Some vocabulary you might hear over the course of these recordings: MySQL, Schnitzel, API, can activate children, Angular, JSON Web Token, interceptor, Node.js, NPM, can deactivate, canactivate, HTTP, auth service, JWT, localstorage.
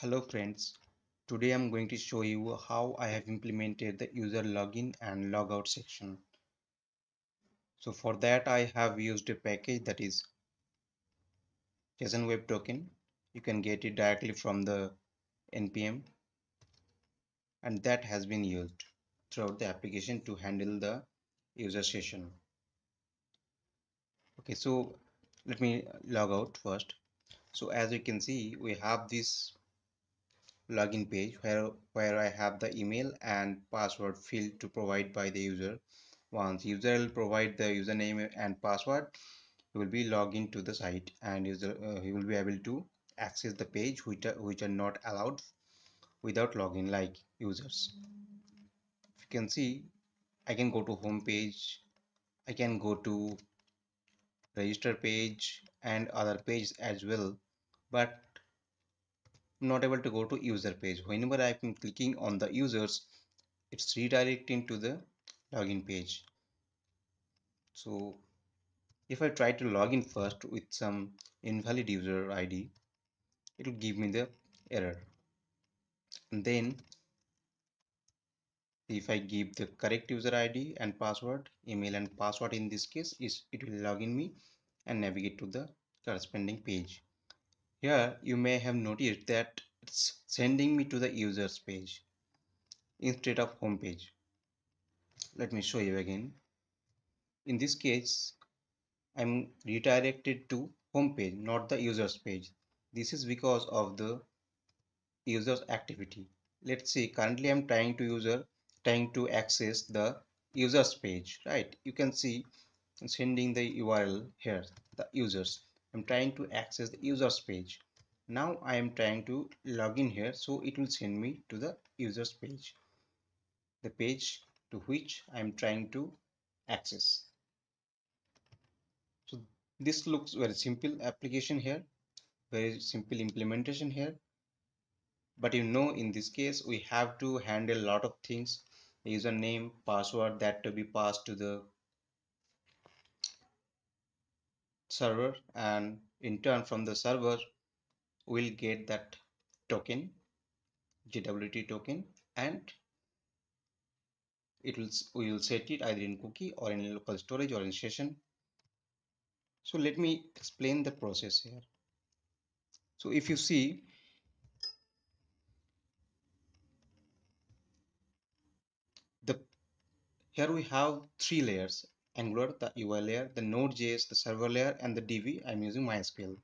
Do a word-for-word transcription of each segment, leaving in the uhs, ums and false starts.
Hello friends, today I'm going to show you how I have implemented the user login and logout section. So for that I have used a package that is JSON Web Token. You can get it directly from the N P M, and that has been used throughout the application to handle the user session. Okay, so let me log out first. So as you can see, we have this login page where where I have the email and password field to provide by the user. Once user will provide the username and password, he will be logged into the site and user uh, he will be able to access the page which are, which are not allowed without login, like users. If you can see, I can go to home page, I can go to register page and other pages as well, but not able to go to user page. Whenever I am clicking on the users, it's redirecting to the login page. So if I try to log in first with some invalid user I D, it will give me the error. And then if I give the correct user I D and password, email and password in this case, is it will login me and navigate to the corresponding page. Here you may have noticed that it's sending me to the users page instead of home page. Let me show you again. In this case, I'm redirected to home page, not the users page. This is because of the users activity. Let's see, currently I'm trying to user trying to access the users page, right? You can see I'm sending the U R L here, the users. I'm trying to access the users page. Now I am trying to log in here, so it will send me to the users page, the page to which I am trying to access. So this looks very simple application here, very simple implementation here. But you know, in this case we have to handle a lot of things: username, password that to be passed to the server, and in turn from the server we'll get that token, J W T token, and it will we will set it either in cookie or in local storage or in session. So let me explain the process here. So if you see, the here we have three layers: Angular, the U I layer, the Node.js, the server layer, and the D B. I'm using MySQL.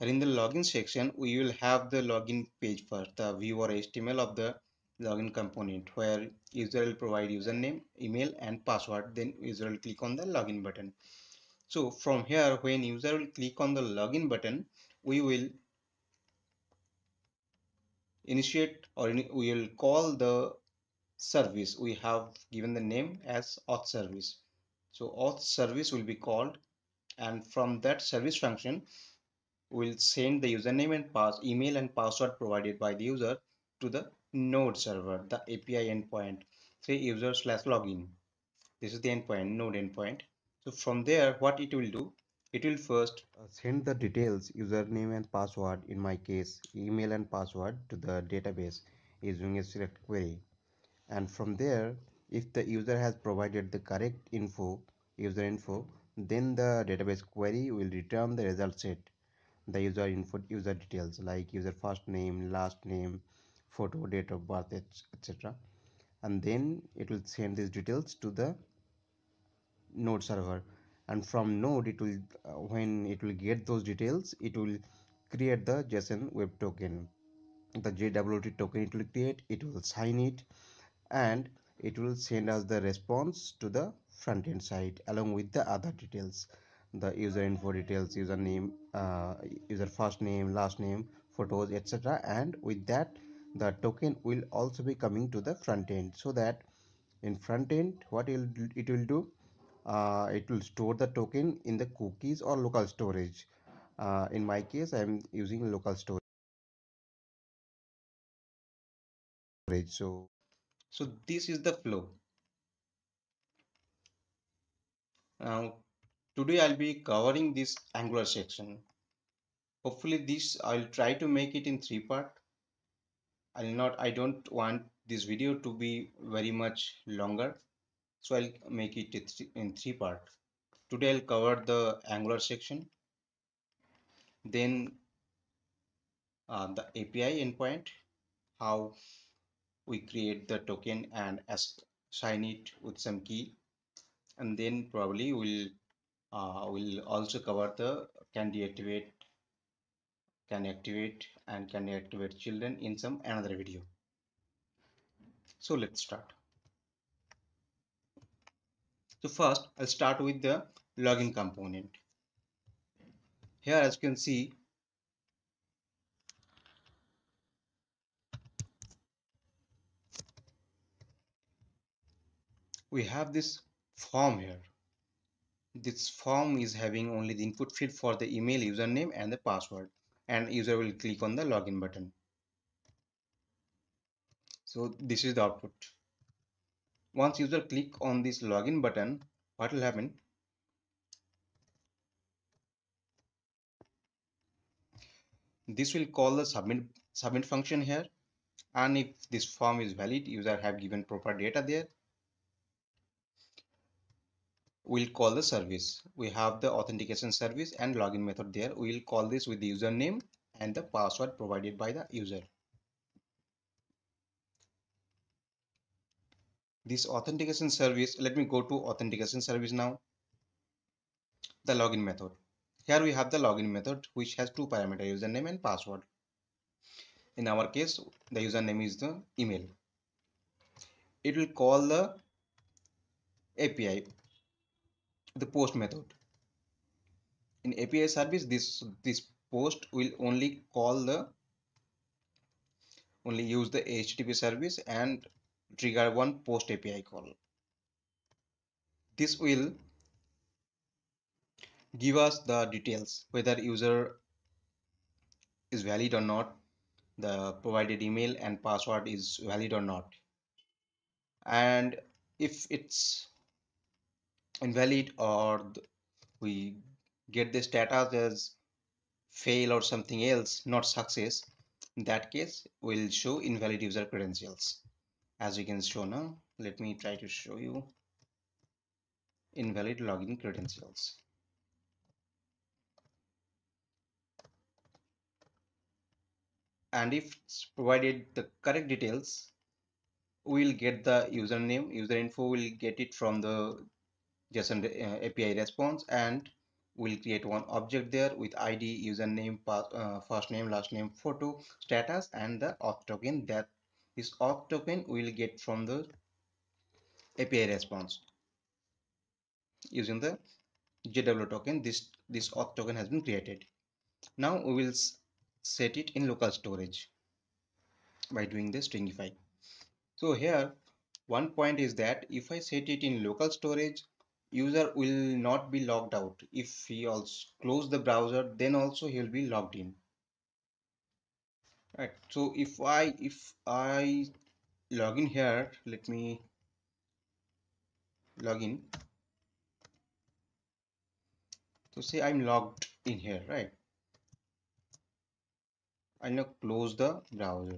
And in the login section, we will have the login page first, the view or H T M L of the login component, where user will provide username, email, and password. Then user will click on the login button. So from here, when user will click on the login button, we will initiate or we will call the service. We have given the name as auth service. So auth service will be called, and from that service function will send the username and pass email and password provided by the user to the node server, the A P I endpoint, say user slash login. This is the endpoint, node endpoint. So from there, what it will do, it will first send the details, username and password, in my case email and password, to the database using a select query. And from there, if the user has provided the correct info, user info, then the database query will return the result set, the user info, user details like user first name, last name, photo, date of birth, et cetera. And then it will send these details to the node server. And from node, it will uh, when it will get those details, it will create the JSON Web Token, the J W T token. It will create, it will sign it, and it will send us the response to the front end side along with the other details, the user info details, user name, uh, user first name, last name, photos, etc. And with that, the token will also be coming to the front end, so that in front end what it will do, it will do uh, it will store the token in the cookies or local storage. Uh, in my case, I am using local storage. so So this is the flow. Now today I'll be covering this Angular section. Hopefully this I'll try to make it in three part. I'll not I don't want this video to be very much longer, so I'll make it in three part. Today I'll cover the Angular section, then uh, the A P I endpoint, how we create the token and assign it with some key, and then probably we'll uh, will also cover the can deactivate, can activate, and can activate children in some another video. So let's start. So first I'll start with the login component. Here, as you can see, we have this form here. This form is having only the input field for the email, username, and the password, and user will click on the login button. So this is the output. Once user click on this login button, what will happen? This will call the submit submit function here, and if this form is valid, user have given proper data there, we'll call the service. We have the authentication service and login method there. We'll call this with the username and the password provided by the user. This authentication service, let me go to authentication service now. The login method. Here we have the login method which has two parameters, username and password. In our case, the username is the email. It will call the A P I, the post method. In A P I service, this this post will only call the only use the H T T P service and trigger one post A P I call. This will give us the details, whether user is valid or not, the provided email and password is valid or not, and if it's invalid or we get the status as fail or something else, not success, in that case we'll show invalid user credentials. As you can show now, let me try to show you invalid login credentials. And if it's provided the correct details, we'll get the username, user info will get it from the JSON uh, A P I response, and we'll create one object there with I D, username, pass, uh, first name, last name, photo, status, and the auth token. That this auth token we'll get from the A P I response using the J W token. This this auth token has been created. Now we will set it in local storage by doing the stringify. So here one point is that if I set it in local storage, user will not be logged out. If he also close the browser, then also he will be logged in. Right, so if I if I log in here, let me log in. So say I'm logged in here, right? I'll now close the browser.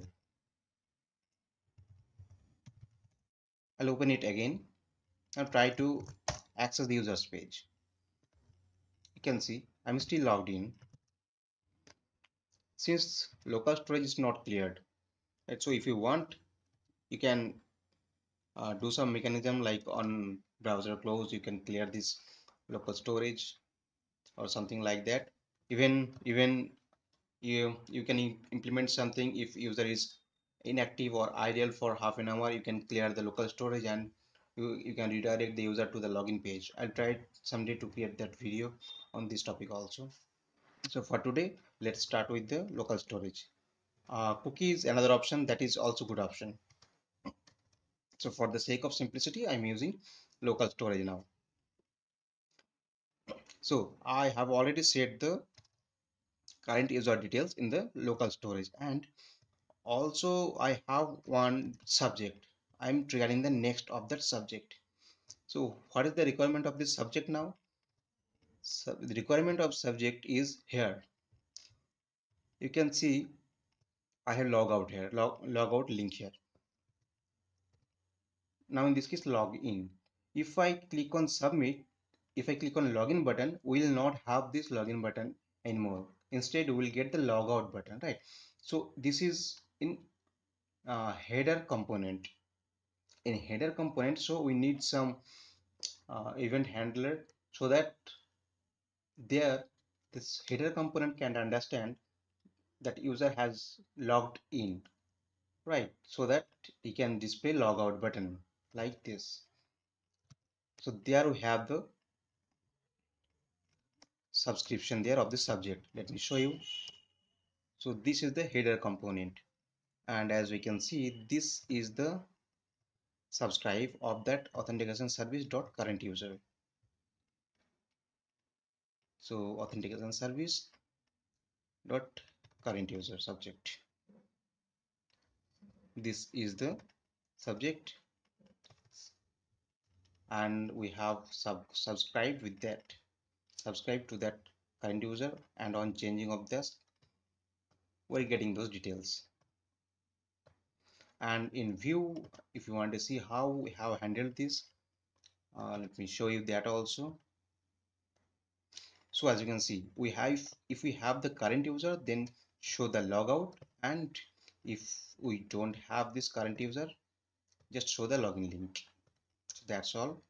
I'll open it again and try to access the users page. You can see I'm still logged in. Since local storage is not cleared, right? So if you want, you can uh, do some mechanism like on browser close, you can clear this local storage or something like that. Even even you you can implement something. If user is inactive or idle for half an hour, you can clear the local storage and you, you can redirect the user to the login page. I'll try someday to create that video on this topic also. So for today, let's start with the local storage. Uh, cookie is another option, that is also good option. So for the sake of simplicity, I'm using local storage now. So I have already set the current user details in the local storage, and also I have one subject. I'm triggering the next of that subject. So what is the requirement of this subject now? So the requirement of subject is here. you can see I have log out here, log, log out link here. Now in this case log in. If I click on submit, if I click on login button, we will not have this login button anymore. Instead, we will get the log out button, right? So this is in uh, header component. In header component, so we need some uh, event handler so that there this header component can understand that user has logged in, right? So that he can display log out button like this. So there we have the subscription there of the subject. Let me show you. So this is the header component, and as we can see, this is the subscribe of that authentication service dot current user. So authentication service dot current user subject. This is the subject, and we have sub subscribed with that, subscribe to that current user, and on changing of this we're getting those details. And in view, if you want to see how we have handled this, uh, let me show you that also. So as you can see, we have, if we have the current user, then show the logout, and if we don't have this current user, just show the login link. So that's all.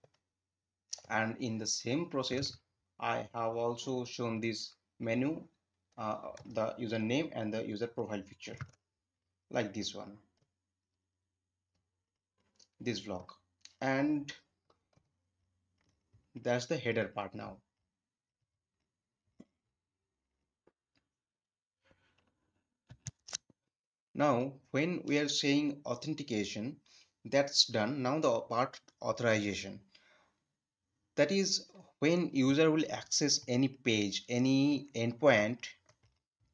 And in the same process, I have also shown this menu, uh, the username and the user profile picture, like this one, this block, and that's the header part now. Now when we are saying authentication, that's done. Now the part authorization, that is when user will access any page, any endpoint,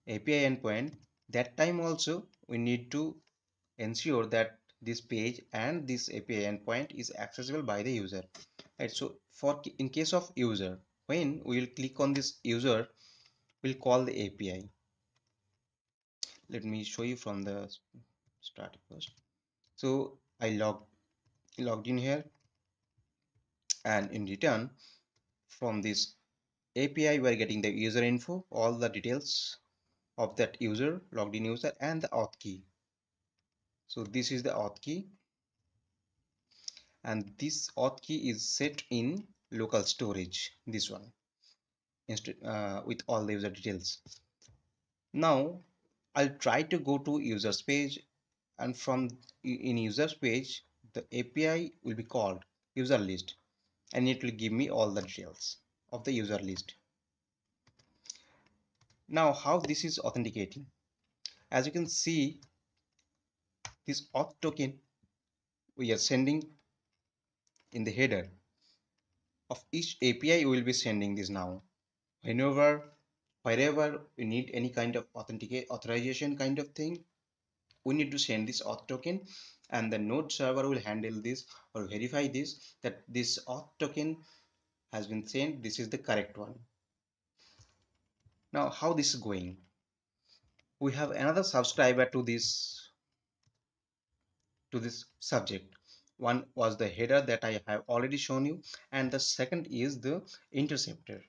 A P I endpoint, that time also we need to ensure that this page and this A P I endpoint is accessible by the user. Right, so for in case of user, when we will click on this user, we'll call the A P I. Let me show you from the start first. So I log, logged in here, and in return from this A P I we are getting the user info, all the details of that user, logged in user, and the auth key. So this is the auth key, and this auth key is set in local storage, this one, uh, with all the user details. Now I'll try to go to users page, and from in users page the A P I will be called user list, and it will give me all the details of the user list. Now how this is authenticating, as you can see, this auth token we are sending in the header of each A P I. We will be sending this now whenever, wherever we need any kind of authenticate authorization kind of thing, we need to send this auth token, and the node server will handle this or verify this, that this auth token has been sent, this is the correct one. Now how this is going, we have another subscriber to this to this subject. One was the header that I have already shown you, and the second is the interceptor.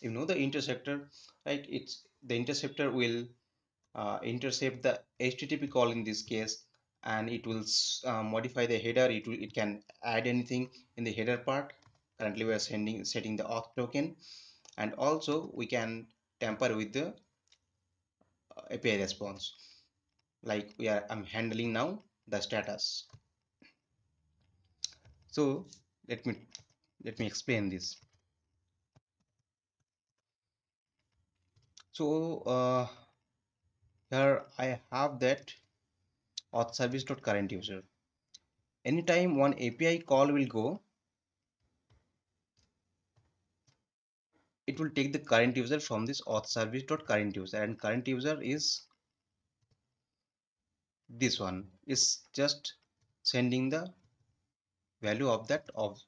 You know the interceptor, right? It's the interceptor will uh, intercept the H T T P call in this case, and it will uh, modify the header. It will, it can add anything in the header part. Currently we are sending setting the auth token, and also we can tamper with the A P I response, like we are I'm handling now the status. So let me let me explain this. So uh, here I have that auth service dot current user. Anytime one A P I call will go, it will take the current user from this auth service dot current user, and current user is this one, is just sending the value of that of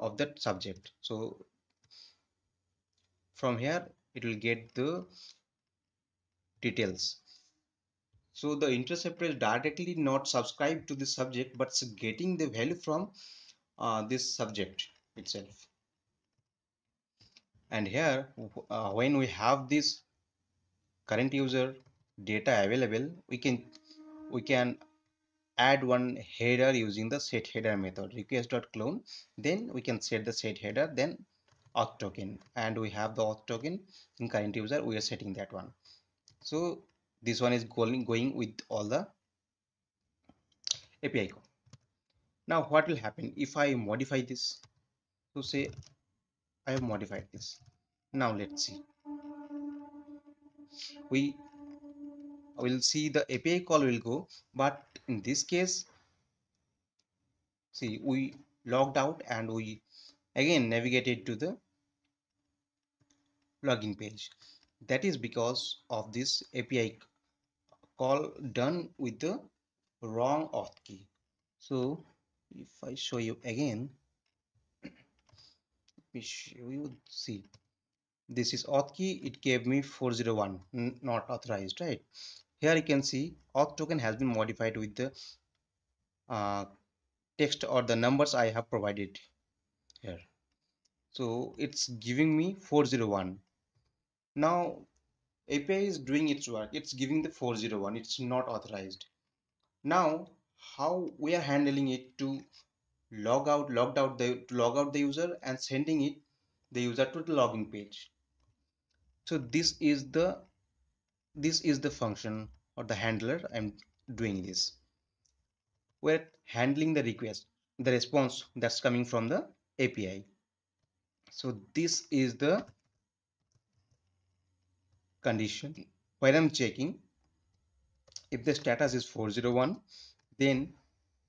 of that subject. So from here it will get the details. So the interceptor is directly not subscribed to the subject, but getting the value from uh, this subject itself. And here uh, when we have this current user data available, we can we can add one header using the setHeader method, request.clone. Then we can set the setHeader, then auth token, and we have the auth token in current user. We are setting that one. So this one is going going with all the A P I call. Now what will happen if I modify this? So say I have modified this. Now let's see. We will see the A P I call will go, but in this case, see, we logged out and we again navigated to the login page. That is because of this A P I call done with the wrong auth key. So if I show you again, let me show you. See, this is auth key. It gave me four zero one, not authorized, right? Here you can see auth token has been modified with the uh, text or the numbers I have provided here. So it's giving me four zero one. Now A P I is doing its work. It's giving the four zero one. It's not authorized. Now how we are handling it to log out, logged out the to log out the user and sending it the user to the login page. So this is the this is the function or the handler. I'm doing this. We're handling the request, the response that's coming from the A P I. So this is the condition where I'm checking if the status is four zero one, then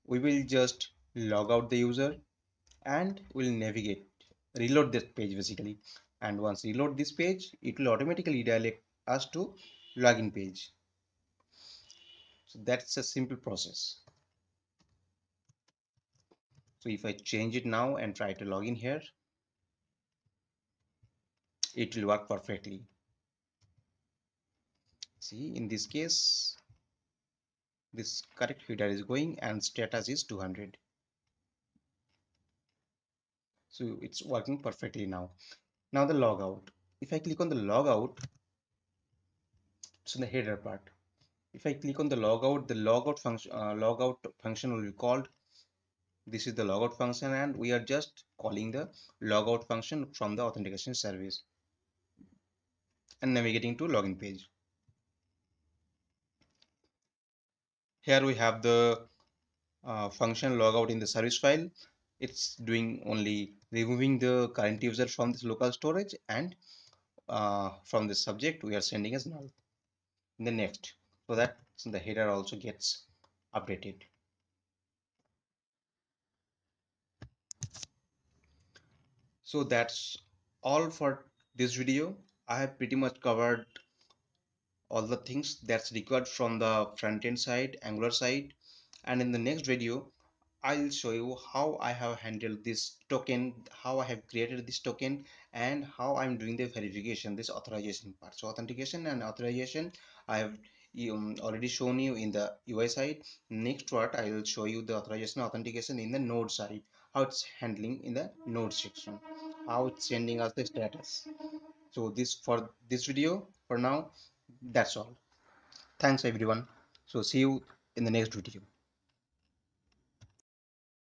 we will just log out the user and we'll navigate, reload this page basically. And once reload this page, it will automatically redirect us to login page. So that's a simple process. So if I change it now and try to log in here, it will work perfectly. See, in this case, this correct header is going and status is two hundred. So it's working perfectly now. Now the logout. If I click on the logout, it's in the header part. If I click on the logout, the logout function, uh, logout function will be called. This is the logout function, and we are just calling the logout function from the authentication service and navigating to login page. Here we have the uh, function logout in the service file. It's doing only removing the current user from this local storage, and uh, from the subject we are sending as null. The next, so that the header also gets updated. So that's all for this video. I have pretty much covered all the things that's required from the front-end side, Angular side, and in the next video I'll show you how I have handled this token, how I have created this token, and how I'm doing the verification, this authorization part. So authentication and authorization I have um, already shown you in the U I side. Next part I will show you the authorization authentication in the Node side, how it's handling in the Node section, how it's sending us the status. So this for this video for now. That's all. Thanks everyone. So see you in the next video.